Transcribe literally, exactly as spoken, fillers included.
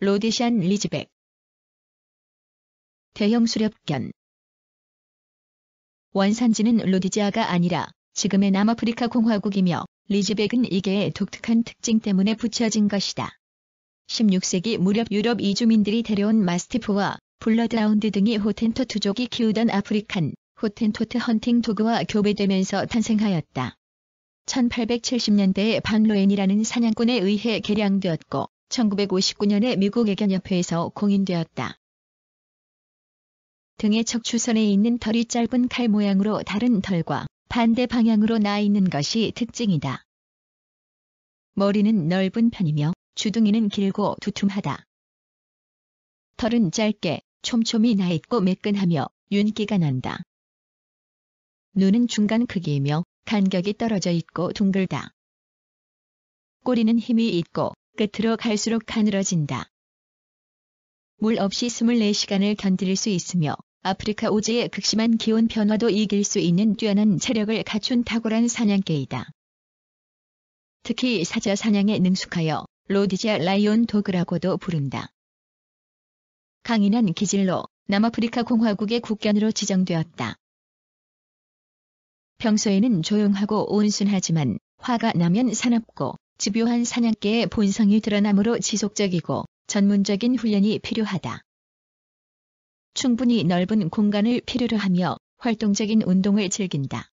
로디시안 리지백 대형 수렵견 원산지는 로디지아가 아니라 지금의 남아프리카 공화국이며 리지백은 이게의 독특한 특징 때문에 붙여진 것이다. 십육 세기 무렵 유럽 이주민들이 데려온 마스티프와 블러드 라운드 등이 호텐토트족이 키우던 아프리칸 호텐토트 헌팅 도구와 교배되면서 탄생하였다. 천팔백칠십 년대에 반로엔이라는 사냥꾼에 의해 개량되었고 천구백오십구 년에 미국 애견협회에서 공인되었다. 등의 척추선에 있는 털이 짧은 칼 모양으로 다른 털과 반대 방향으로 나 있는 것이 특징이다. 머리는 넓은 편이며 주둥이는 길고 두툼하다. 털은 짧게 촘촘히 나 있고 매끈하며 윤기가 난다. 눈은 중간 크기이며 간격이 떨어져 있고 둥글다. 꼬리는 힘이 있고 끝으로 갈수록 가늘어진다. 물 없이 이십사 시간을 견딜 수 있으며 아프리카 오지의 극심한 기온 변화도 이길 수 있는 뛰어난 체력을 갖춘 탁월한 사냥개이다. 특히 사자 사냥에 능숙하여 로디지아 라이온 도그라고도 부른다. 강인한 기질로 남아프리카 공화국의 국견으로 지정되었다. 평소에는 조용하고 온순하지만 화가 나면 사납고 집요한 사냥개의 본성이 드러나므로 지속적이고 전문적인 훈련이 필요하다. 충분히 넓은 공간을 필요로 하며 활동적인 운동을 즐긴다.